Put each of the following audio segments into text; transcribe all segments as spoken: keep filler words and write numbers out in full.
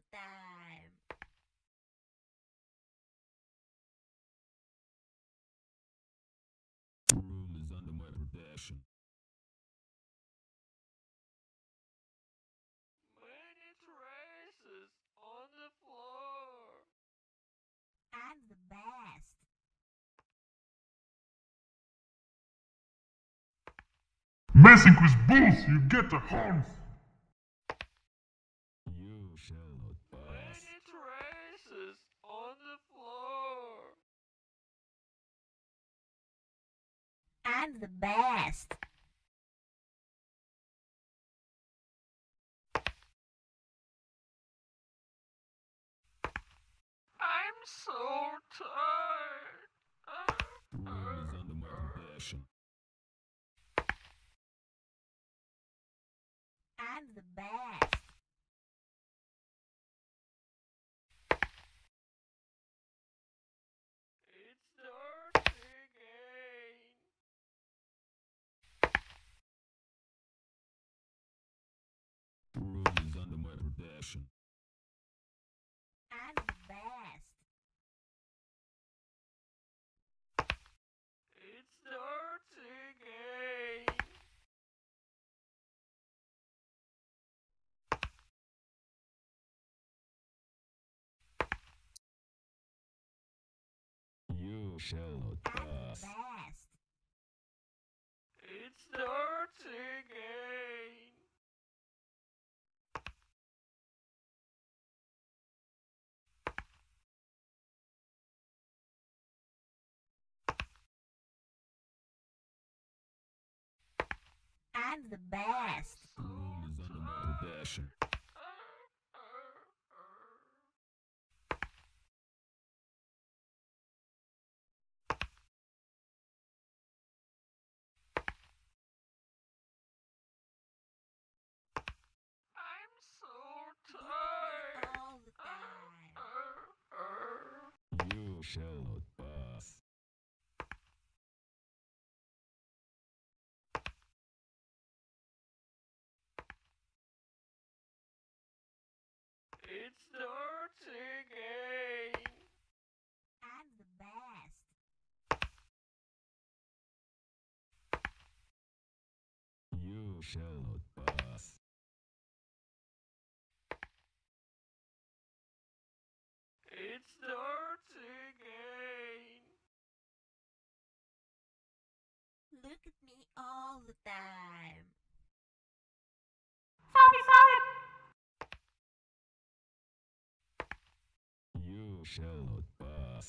the time. The room is under my protection. Many traces on the floor. I'm the best. Messing with bulls, you get a horn. You shall not pass. Many traces on the floor. I'm the best. I'm so tired. I'm under my protection. I'm the best. It's dark again. The room is under my protection. I'm the best. It's dark again. You shall not pass. It's darts again. I'm the best. The room is under my protection. Shall not pass. It's dark again. I'm the best. You shall not pass. It's dark again. Look at me all the time. Sorry, sorry. You shall not pass.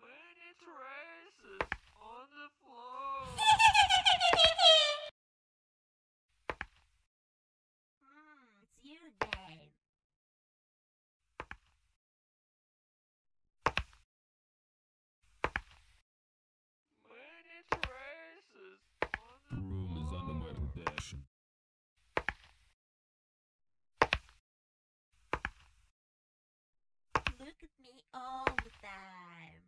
Many traces on the floor. Hmm, it's your game. The room is under my protection. Look at me all the time.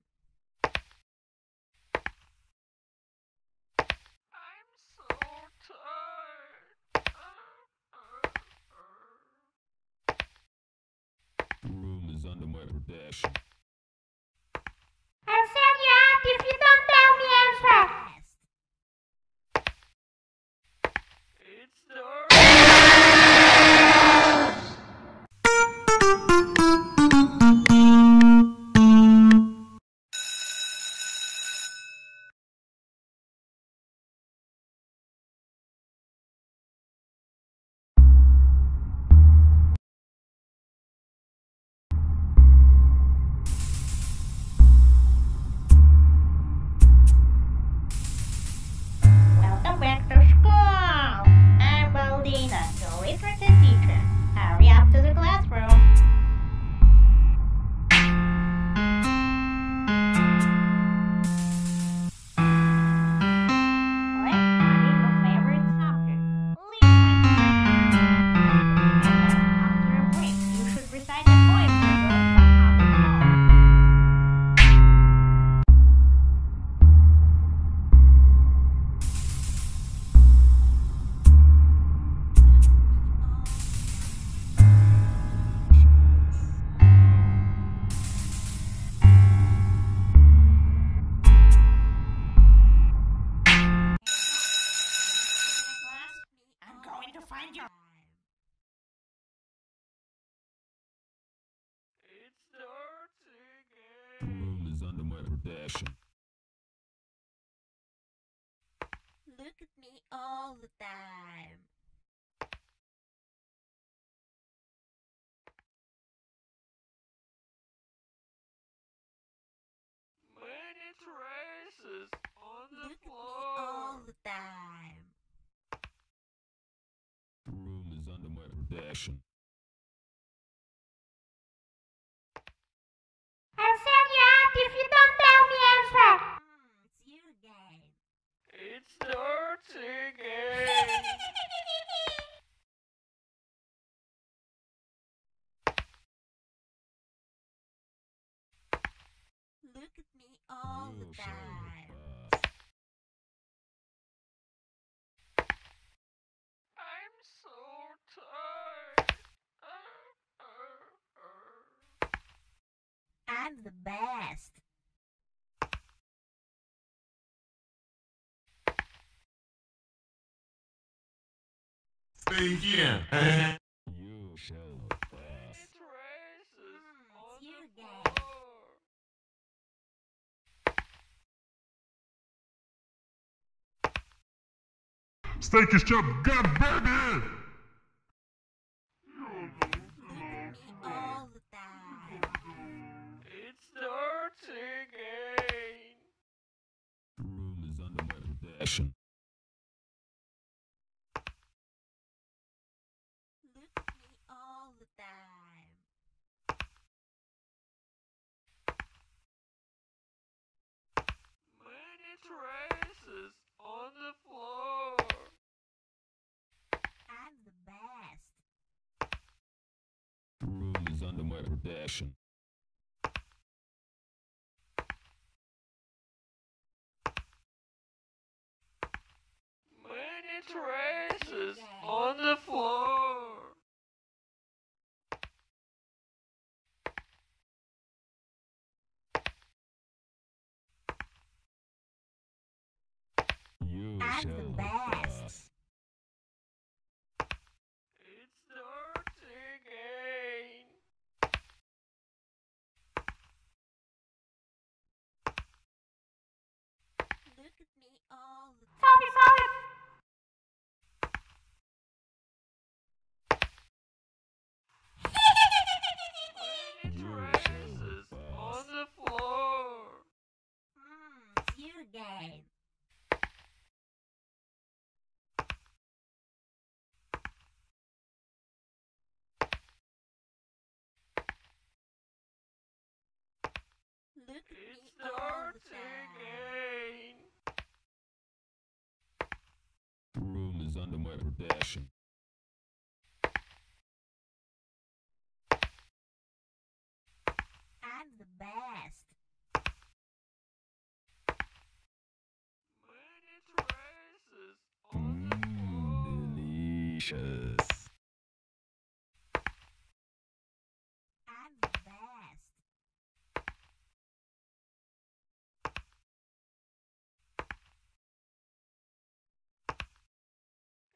I'm so tired. The room is under my protection. I'll send you out if you don't tell me answer. production. Look at me all the time. Many traces on the Look floor. At me all the time. The room is under my protection. I'll send you out if you don't tell me answer. Mm, it's your game. It's dirty game. Look at me all the time. I'm so tired. I'm the best. Begin. You shall pass. It races on the floor. Steak is chopped, god baby! All the time. It's dirty again. The room is under my protection. Look at me all the time. Many traces on the floor. The room is under my protection. Many traces on the floor. You I'm shall the best. Pass. Traces on the floor. Mm, it's your game. Look at it's me all the time. The room is under my protection. I'm the best. Many traces on the floor. Delicious. I'm the best.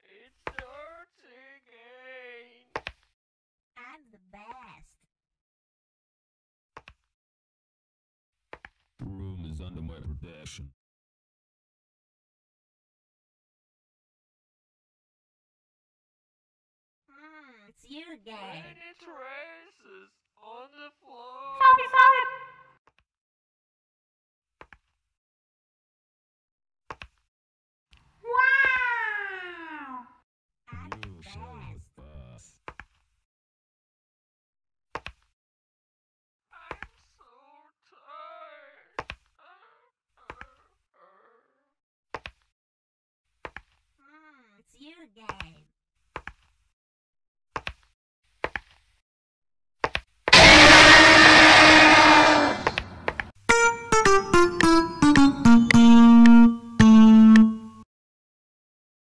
It's dirty again. I'm the best. The room is under my protection. Mm, it's your game. Many traces on the floor. Sorry, sorry.